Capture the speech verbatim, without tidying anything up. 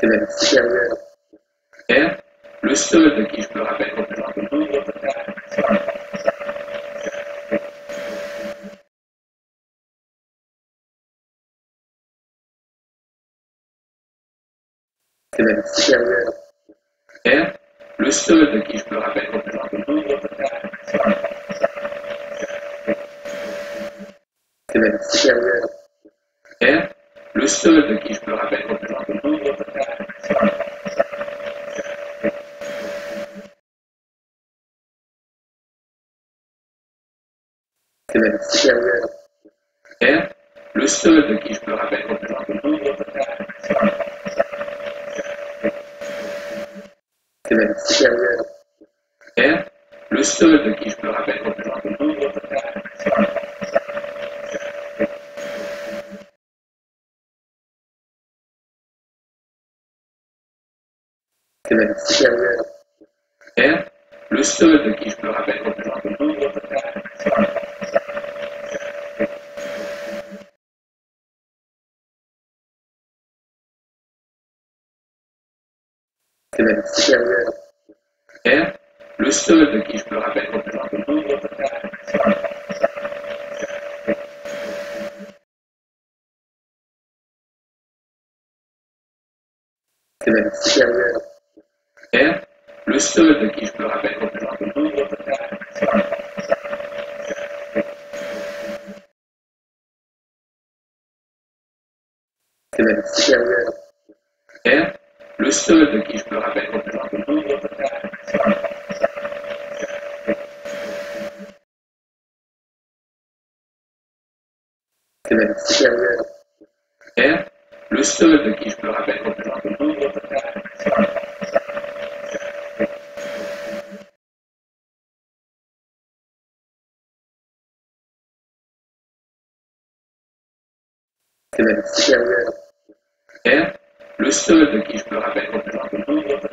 c'est même supérieur. Le seul de qui je me rappelle comme étant de nombre de personnes. C'est même supérieur. Le seul de qui je me rappelle comme étant de nombre de personnes. C'est même supérieur. Le seul de qui je me rappelle comme étant de nombre de personnes. C'est même supérieur. Le seul de qui je me rappelle comme étant de nombre de personnes. C'est même supérieur. R, le seul de qui je me rappelle comme étant de nombre de personnes. C'est même supérieur. R, le seul de qui je me rappelle comme étant de nombre de personnes. C'est même supérieur. R, le seul de qui je me rappelle comme étant de nombre de personnes. C'est même supérieur. R, le seul de qui je me rappelle comme étant de nombre de personnes. C'est même supérieur. R, le seul de qui je me rappelle comme étant de nombre de personnes. C'est même supérieur. R, le seul de qui je me rappelle comme étant de nombre de personnes. C'est même supérieur. R, le seul de qui je me rappelle comme étant de nombre de